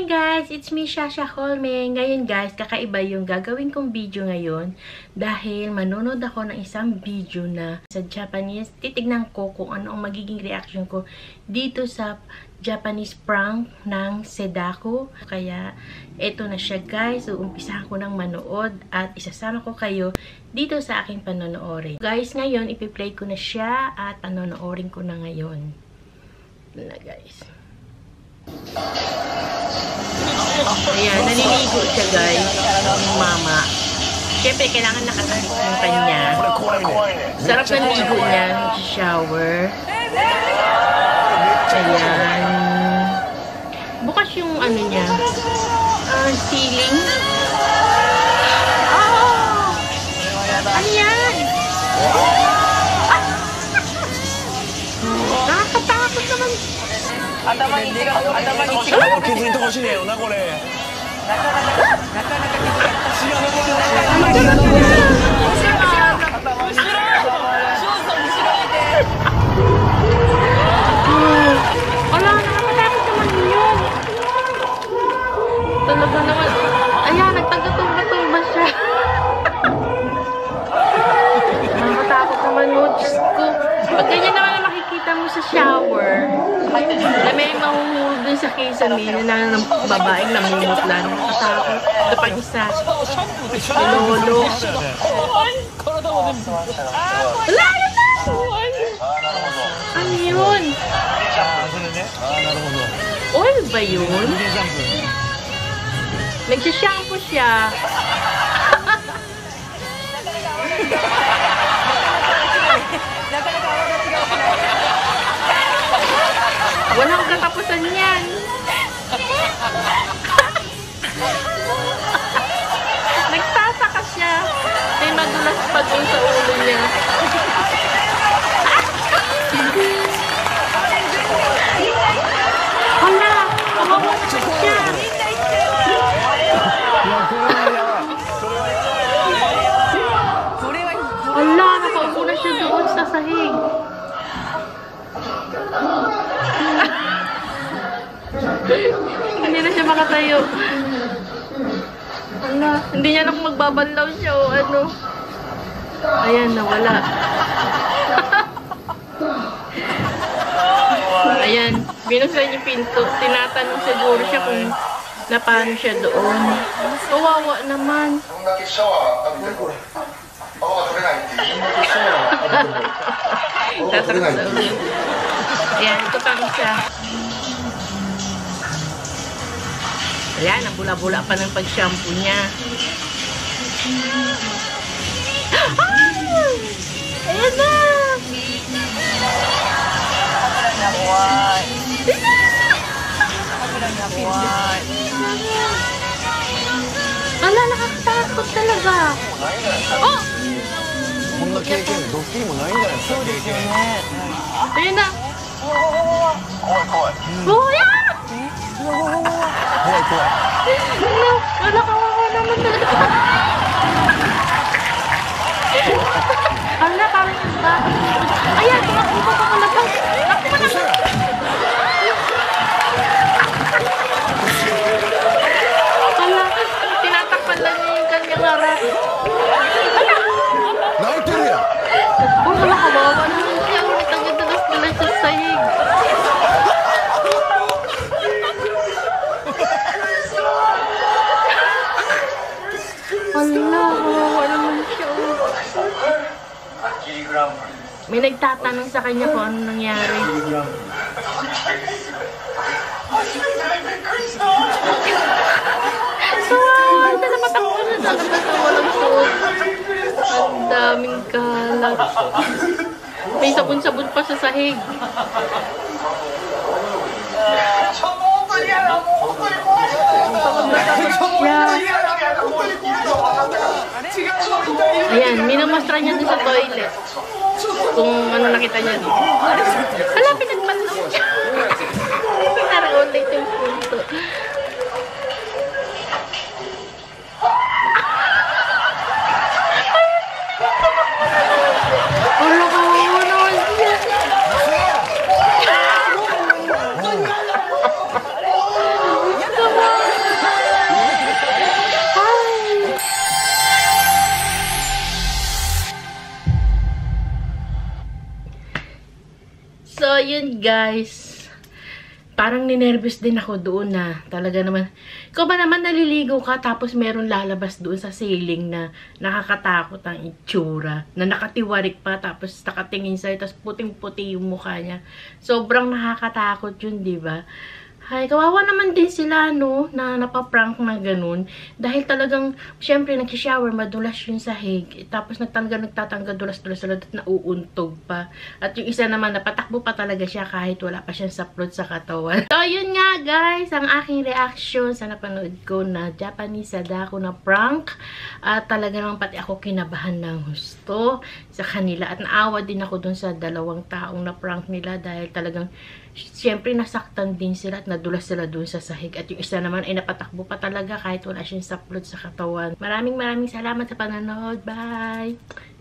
morning guys! It's me, Shasha Holmen. Ngayon guys, kakaiba yung gagawin kong video ngayon dahil manonood ako ng isang video na sa Japanese. Titignan ko kung ano ang magiging reaction ko dito sa Japanese prank ng Sadako. Kaya eto na siya guys. So, umpisahan ko ng manood at isasama ko kayo dito sa aking panonoodin. Guys, ngayon ipiplay ko na siya at panonoodin ko na ngayon. Ito na guys. Ayan, naniligo siya guys ng mama. Siyempre, kailangan nakasalit yung kanya. Sarap ng ligo niya. Shower. Ayan. Bukas yung ano niya, ceiling. Oh! Ayan! Nakakatakot naman. Ayan, nagpagatumbang-tumbang siya. Nakatakot naman mo. Diyos ko. Pag ganyan naman ang makikita mo sa shower, na may mahuhulog dun sa kisame na ng babaeng namumutlan. Nakatakot kapag isa. Lolo. Wala, yun na! Ano yun? Oil ba yun? Nagsishampoo siya. Walang katapusan yan. Nagsasaka siya. May madulas pa dun sa ulo niya. Hala, kumawasok siya. Hala, nakaupo na siya doon sa sahig. Hindi na siya makatayo. Ala, hindi niya na kung magbabanlaw siya o ano. Ayan, nawala. Ayan, binuksan yung pinto. Tinatanong siguro siya kung napano siya doon. Kawawa naman. Tatakot sa ulit. Ayan, ito pang siya. Ayan, ang bula-bula pa ng pag-shampoo niya. Ah! Ayan na! Ala, nakakatakot talaga. Oh! Ayan na! Buya! Wala kawawa naman talaga. Wala, parang yung bahay. Ayan, tumakbo pa talaga. Takbo na lang. Wala, tinatakpan lang niya yung kanyang harap. Wala. Naitiriya. Wala, kawawa naman siya. Nagdagas nila sa sahig. May nagtatanong sa kanya kung ano nangyari. So, ito na patakbo na sa kapatang walang suot. Ang daming kalat. May sabon-sabon pa sa sahig. Ayan, minamastra niya doon sa toilet. Kung ano nakita niya doon. Hala, pinagmalas siya. Pinaraulay ito yung punto. Wala ko, wala ko siya. Come on! So, yun guys. Parang ninervous din ako doon na talaga naman. Ikaw ba naman naliligo ka tapos meron lalabas doon sa ceiling na nakakatakot ang itsura. Na nakatiwarik pa tapos nakatingin sa'yo tapos puting-puti yung mukha niya. Sobrang nakakatakot yun, di ba? Ay, kawawa naman din sila, no, na napaprank na ganun. Dahil talagang, syempre, nagsishower, madulas yung sahig. Tapos nagtatangga, dulas-dulas, at nauuntog pa. At yung isa naman, napatakbo pa talaga siya kahit wala pa siyang saplot sa katawan. So, yun nga, guys, ang aking reaction sa napanood ko na Japanese Sadako na prank. At talaga naman pati ako kinabahan ng husto sa kanila. At naawa din ako dun sa dalawang taong na prank nila dahil talagang, siyempre, nasaktan din sila at nadulas sila doon sa sahig. At yung isa naman ay napatakbo pa talaga kahit wala siyang saplot sa katawan. Maraming salamat sa panonood. Bye!